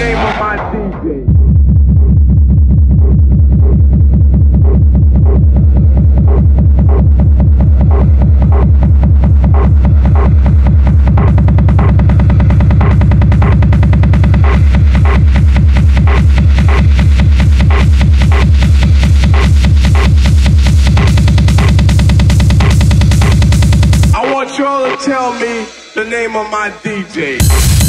name of my DJ. Tell me the name of my DJ.